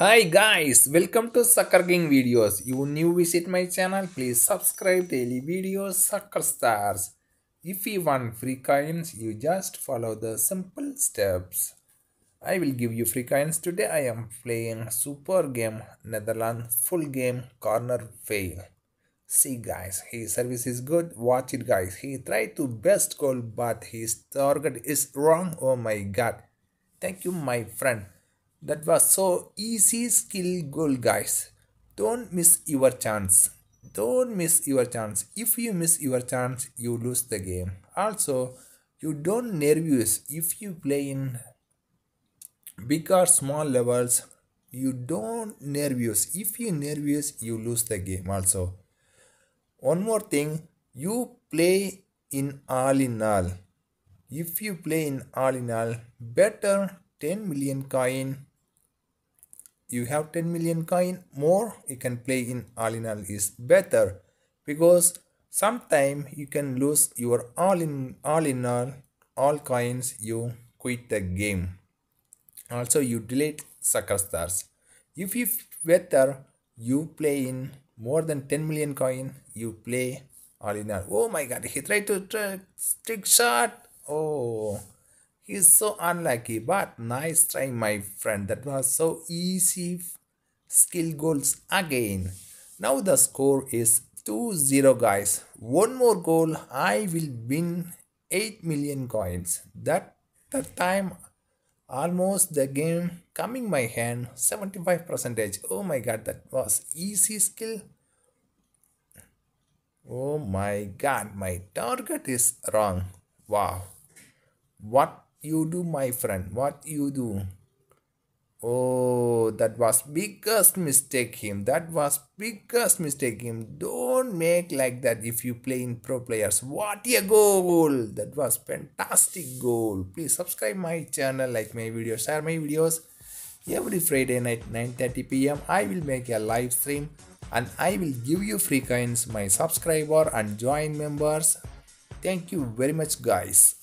Hi guys, welcome to Soccer King videos. You new visit my channel, please subscribe daily videos Soccer Stars. If you want free coins, you just follow the simple steps. I will give you free coins today. I am playing super game Netherlands full game corner fail. See guys, his service is good. Watch it guys. He tried to best goal but his target is wrong. Oh my god. Thank you my friend. That was so easy skill goal guys. Don't miss your chance. Don't miss your chance. If you miss your chance, you lose the game. Also, you don't nervous if you play in big or small levels. You don't nervous. If you nervous, you lose the game also. One more thing, you play in all in all. If you play in all, better 10 million coin. You have 10 million coin more, you can play in all is better, because sometime you can lose your all coins, you quit the game. Also you delete Soccer Stars. If you better you play in more than 10 million coin, you play all in all. Oh my god, he tried to trick shot. Oh, he is so unlucky, but nice try my friend. That was so easy skill goals again. Now the score is 2-0 guys. One more goal, I will win 8 million coins. That time almost the game coming my hand 75%. Oh my god, that was easy skill. Oh my god, my target is wrong. Wow. What you do my friend, what you do? Oh, that was biggest mistake him. That was biggest mistake him. Don't make like that if you play in pro players. What a goal. That was fantastic goal. Please subscribe my channel, like my videos, share my videos. Every Friday night 9:30 p.m. I will make a live stream and I will give you free coins, my subscriber and join members. Thank you very much guys.